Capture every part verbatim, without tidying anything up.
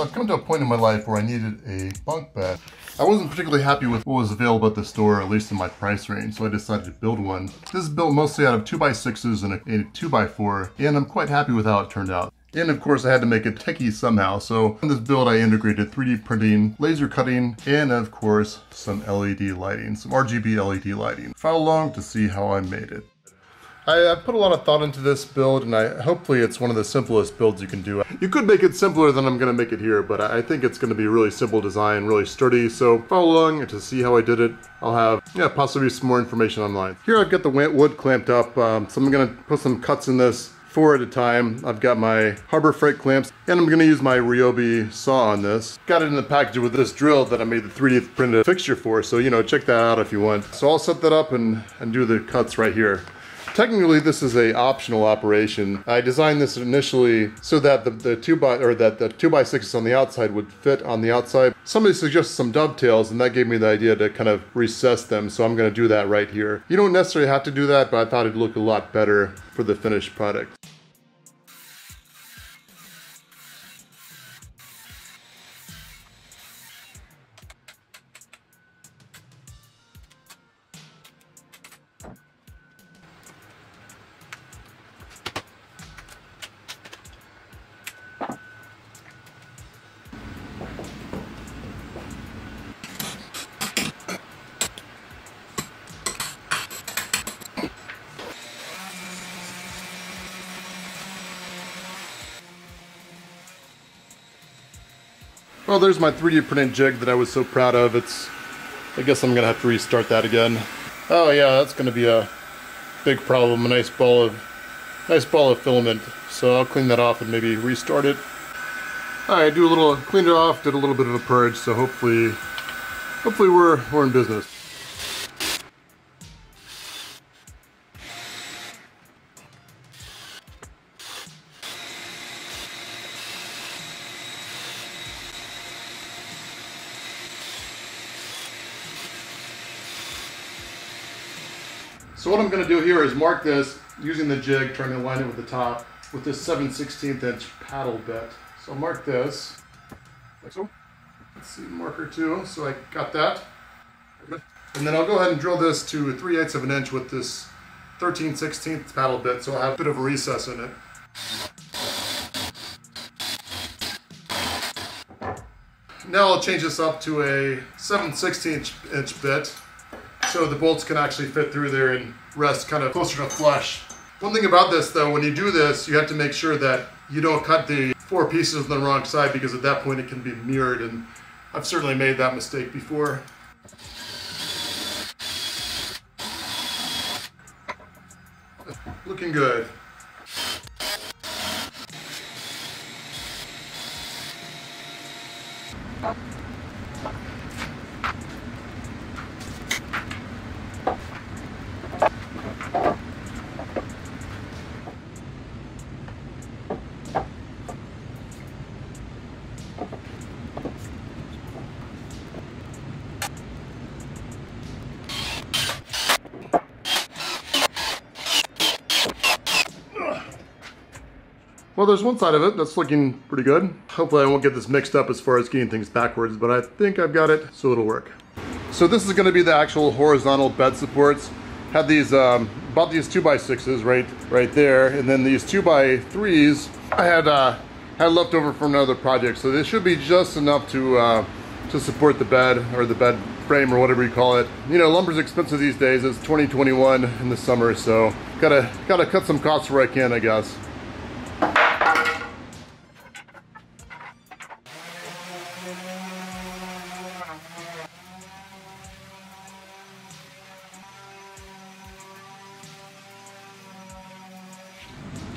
So I've come to a point in my life where I needed a bunk bed. I wasn't particularly happy with what was available at the store, at least in my price range, so I decided to build one. This is built mostly out of two by sixes and a two by four, and I'm quite happy with how it turned out. And of course I had to make it techie somehow, so in this build I integrated three D printing, laser cutting, and of course some L E D lighting, some R G B L E D lighting. Follow along to see how I made it. I, I put a lot of thought into this build, and I hopefully it's one of the simplest builds you can do. You could make it simpler than I'm going to make it here, but I think it's going to be a really simple design, really sturdy, so follow along to see how I did it. I'll have yeah possibly some more information online. Here I've got the wood clamped up, um, so I'm going to put some cuts in this. Four at a time. I've got my Harbor Freight clamps, and I'm going to use my Ryobi saw on this. Got it in the package with this drill that I made the three D printed fixture for, so you know, check that out if you want. So I'll set that up and, and do the cuts right here. Technically, this is a optional operation. I designed this initially so that the, the two by or that the two by sixes on the outside would fit on the outside. Somebody suggested some dovetails, and that gave me the idea to kind of recess them. So I'm going to do that right here. You don't necessarily have to do that, but I thought it'd look a lot better for the finished product. Well, there's my three D printed jig that I was so proud of. It's, I guess I'm gonna have to restart that again. Oh yeah, that's gonna be a big problem, a nice ball of, nice ball of filament. So I'll clean that off and maybe restart it. All right, do a little, cleaned it off, did a little bit of a purge, so hopefully, hopefully we're, we're in business. So what I'm going to do here is mark this using the jig, trying to align it with the top with this seven sixteenths inch paddle bit. So I'll mark this, like so. Let's see, marker two, so I got that. And then I'll go ahead and drill this to three eighths of an inch with this thirteen sixteenths paddle bit, so I'll have a bit of a recess in it. Now I'll change this up to a seven sixteenths inch bit, so the bolts can actually fit through there and rest kind of closer to flush. One thing about this though, when you do this, you have to make sure that you don't cut the four pieces on the wrong side, because at that point it can be mirrored, and I've certainly made that mistake before. Looking good. Well, there's one side of it that's looking pretty good. Hopefully I won't get this mixed up as far as getting things backwards, but I think I've got it, so it'll work. So this is gonna be the actual horizontal bed supports. Had these, um, bought these two by sixes right, right there. And then these two by threes I had, uh, had left over from another project. So this should be just enough to, uh, to support the bed or the bed frame or whatever you call it. You know, lumber's expensive these days. It's twenty twenty-one in the summer. So gotta, gotta cut some costs where I can, I guess.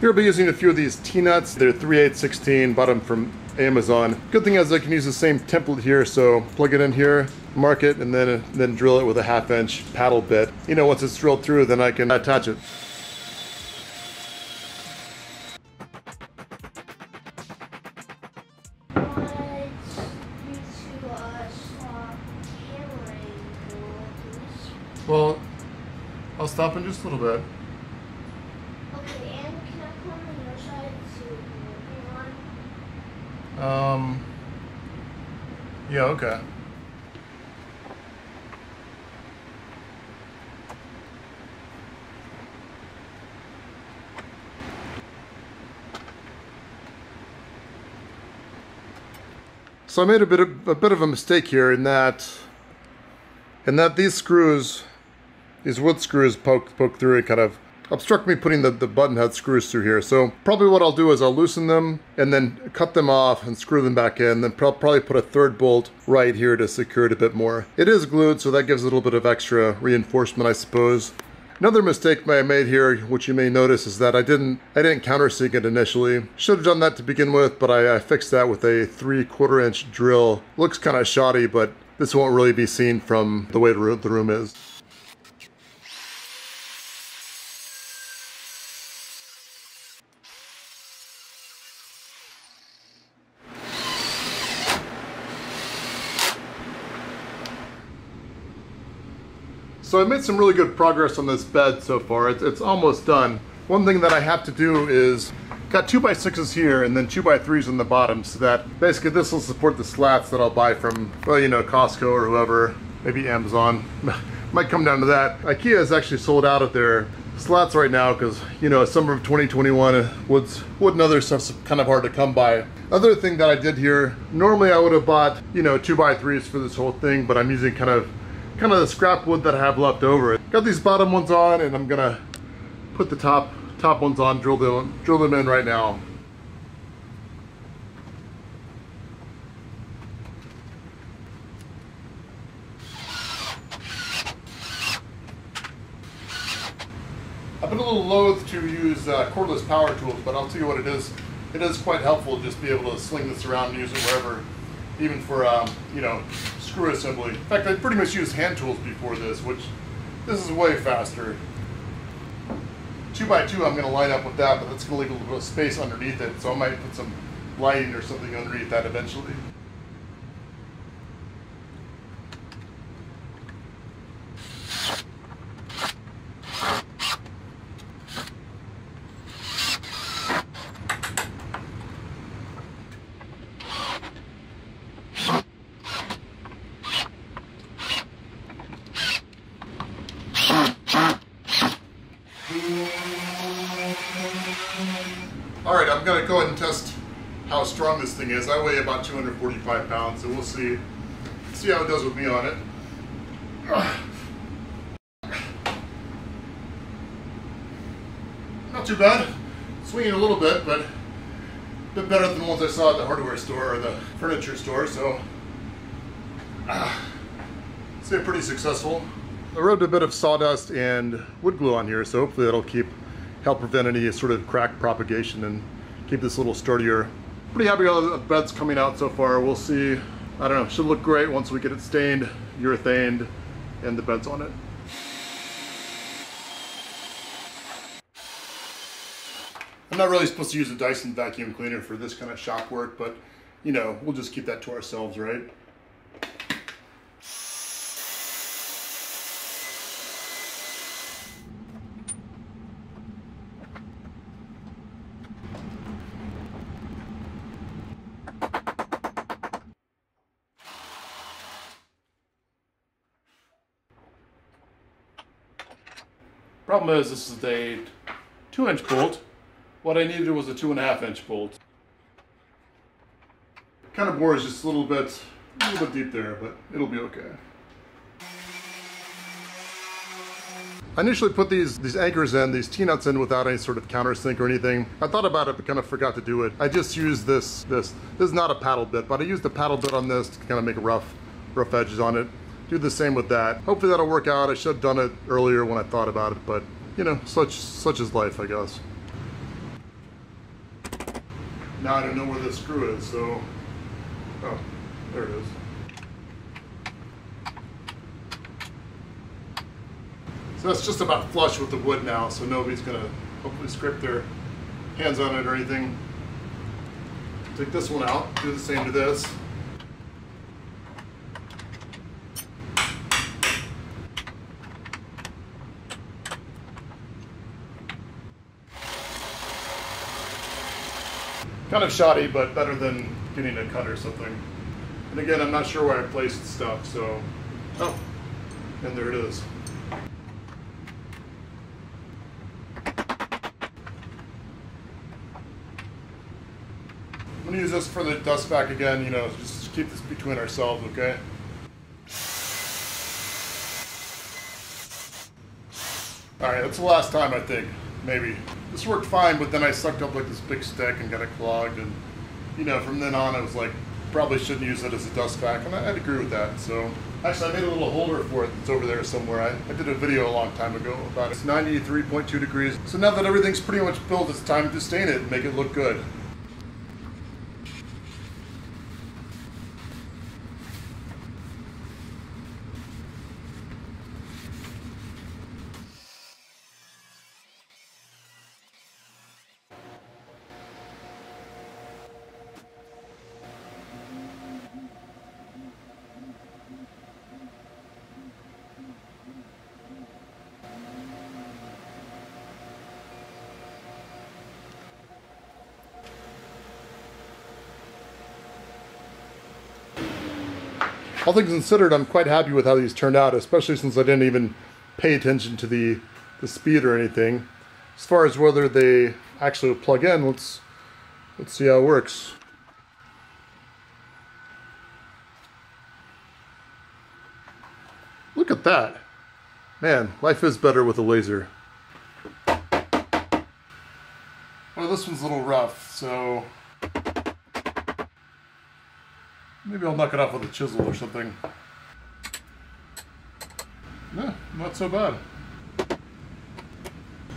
Here I'll be using a few of these T-nuts. They're three eighths sixteen, bought them from Amazon. Good thing is I can use the same template here, so plug it in here, mark it, and then, and then drill it with a half inch paddle bit. You know, once it's drilled through, then I can attach it. Well, I'll stop in just a little bit. Um, Yeah, okay. So I made a bit of a bit of a mistake here in that in that these screws, these wood screws poke poke through and kind of obstruct me putting the, the button head screws through here. So probably what I'll do is I'll loosen them and then cut them off and screw them back in. Then probably put a third bolt right here to secure it a bit more. It is glued, so that gives a little bit of extra reinforcement, I suppose. Another mistake I made here, which you may notice, is that I didn't I didn't countersink it initially. Should have done that to begin with, but I, I fixed that with a three-quarter inch drill. Looks kind of shoddy, but this won't really be seen from the way the room is. So I made some really good progress on this bed so far. It's, it's almost done. One thing that I have to do is got two by sixes here and then two by threes on the bottom, so that basically this will support the slats that I'll buy from, well, you know, Costco or whoever, maybe Amazon. Might come down to that. IKEA is actually sold out of their slats right now because, you know, summer of twenty twenty-one, woods, wood and other stuff's kind of hard to come by. Other thing that I did here, normally I would have bought, you know, two by threes for this whole thing, but I'm using kind of kind of the scrap wood that I have left over. Got these bottom ones on, and I'm gonna put the top top ones on, drill them, drill them in right now. I've been a little loath to use uh, cordless power tools, but I'll tell you what it is. It is quite helpful to just be able to sling this around and use it wherever, even for, um, you know, screw assembly. In fact, I pretty much used hand tools before this, which this is way faster. Two by two, I'm going to line up with that, but that's going to leave a little bit of space underneath it, so I might put some lighting or something underneath that eventually. Alright, I'm going to go ahead and test how strong this thing is. I weigh about two hundred forty-five pounds, so we'll see, see how it does with me on it. Not too bad. Swinging a little bit, but a bit better than the ones I saw at the hardware store or the furniture store, so uh, it's been pretty successful. I rubbed a bit of sawdust and wood glue on here, so hopefully that'll keep help prevent any sort of crack propagation and keep this a little sturdier. Pretty happy how the bed's coming out so far. We'll see. I don't know, should look great once we get it stained, urethaned, and the bed's on it. I'm not really supposed to use a Dyson vacuum cleaner for this kind of shop work, but you know, we'll just keep that to ourselves, right? Problem is, this is a two inch bolt. What I needed was a two and a half inch bolt. Kind of bores just a little bit, a little bit deep there, but it'll be okay. I initially put these, these anchors in, these T-nuts in without any sort of countersink or anything. I thought about it, but kind of forgot to do it. I just used this, this, this is not a paddle bit, but I used the paddle bit on this to kind of make rough, rough edges on it. Do the same with that. Hopefully that'll work out. I should have done it earlier when I thought about it, but you know, such such is life, I guess. Now I don't know where this screw is, so... Oh, there it is. So that's just about flush with the wood now, so nobody's gonna hopefully scrape their hands on it or anything. Take this one out, do the same to this. Kind of shoddy, but better than getting a cut or something. And again, I'm not sure where I placed stuff, so, oh, and there it is. I'm gonna use this for the dust vac again, you know, just keep this between ourselves, okay? Alright, that's the last time I think, maybe. This worked fine, but then I sucked up like this big stick and got it clogged, and you know, from then on I was like, probably shouldn't use it as a dust vac, and I, I'd agree with that. So, actually I made a little holder for it that's over there somewhere. I, I did a video a long time ago about it. It's ninety-three point two degrees. So now that everything's pretty much built, it's time to stain it and make it look good. All things considered, I'm quite happy with how these turned out, especially since I didn't even pay attention to the, the speed or anything. As far as whether they actually plug in, let's, let's see how it works. Look at that. Man, life is better with a laser. Well, this one's a little rough, so... maybe I'll knock it off with a chisel or something. No, not so bad. So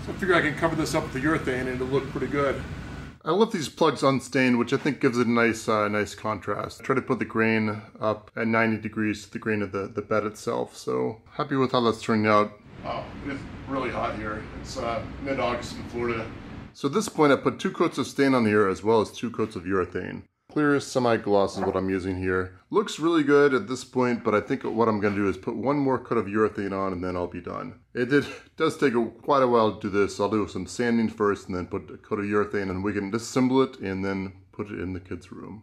I figure I can cover this up with the urethane and it'll look pretty good. I left these plugs unstained, which I think gives it a nice, uh, nice contrast. I tried to put the grain up at ninety degrees to the grain of the, the bed itself, so happy with how that's turning out. Oh, it's really hot here. It's uh, mid-August in Florida. So at this point, I put two coats of stain on here as well as two coats of urethane. Clear semi-gloss is what I'm using here. Looks really good at this point, but I think what I'm going to do is put one more coat of urethane on and then I'll be done. It did, does take a, quite a while to do this. I'll do some sanding first and then put a coat of urethane and we can disassemble it and then put it in the kids' room.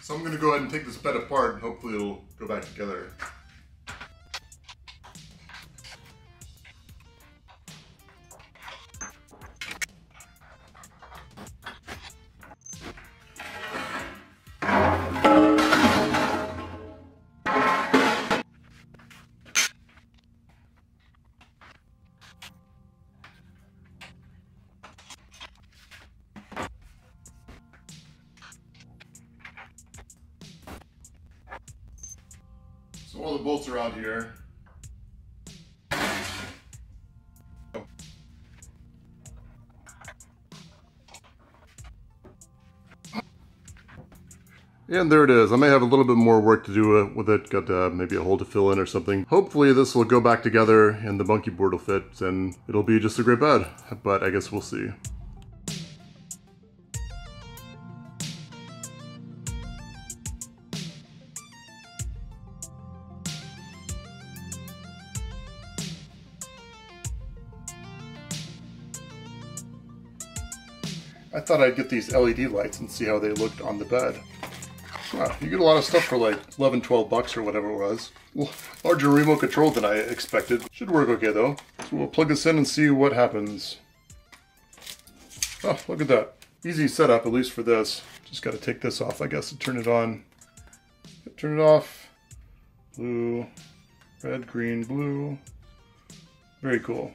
So I'm going to go ahead and take this bed apart and hopefully it'll go back together. So all the bolts are out here. Oh. And there it is. I may have a little bit more work to do with it. Got uh, maybe a hole to fill in or something. Hopefully this will go back together and the monkey board will fit and it'll be just a great bed, but I guess we'll see. I thought I'd get these L E D lights and see how they looked on the bed. Wow, you get a lot of stuff for like eleven, twelve bucks or whatever it was. Larger remote control than I expected. Should work okay though. So we'll plug this in and see what happens. Oh, look at that. Easy setup, at least for this. Just gotta take this off, I guess, to turn it on. Turn it off. Blue, red, green, blue. Very cool.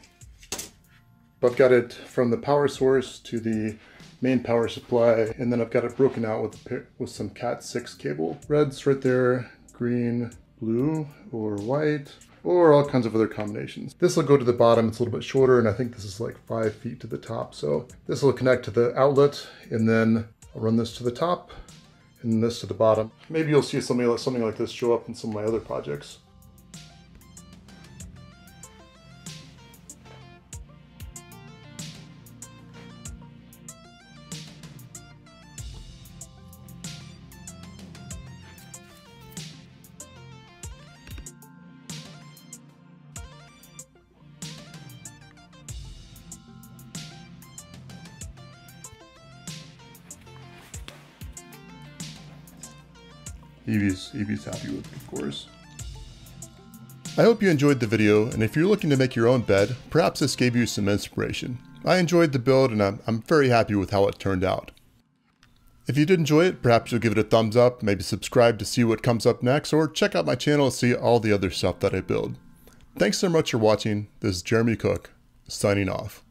I've got it from the power source to the main power supply, and then I've got it broken out with, with some cat six cable. Red's right there, green, blue, or white, or all kinds of other combinations. This will go to the bottom, it's a little bit shorter, and I think this is like five feet to the top. So this will connect to the outlet, and then I'll run this to the top, and this to the bottom. Maybe you'll see something like, something like this show up in some of my other projects. Evie's, Evie's happy with it, of course. I hope you enjoyed the video, and if you're looking to make your own bed, perhaps this gave you some inspiration. I enjoyed the build, and I'm, I'm very happy with how it turned out. If you did enjoy it, perhaps you'll give it a thumbs up, maybe subscribe to see what comes up next, or check out my channel to see all the other stuff that I build. Thanks so much for watching. This is Jeremy Cook, signing off.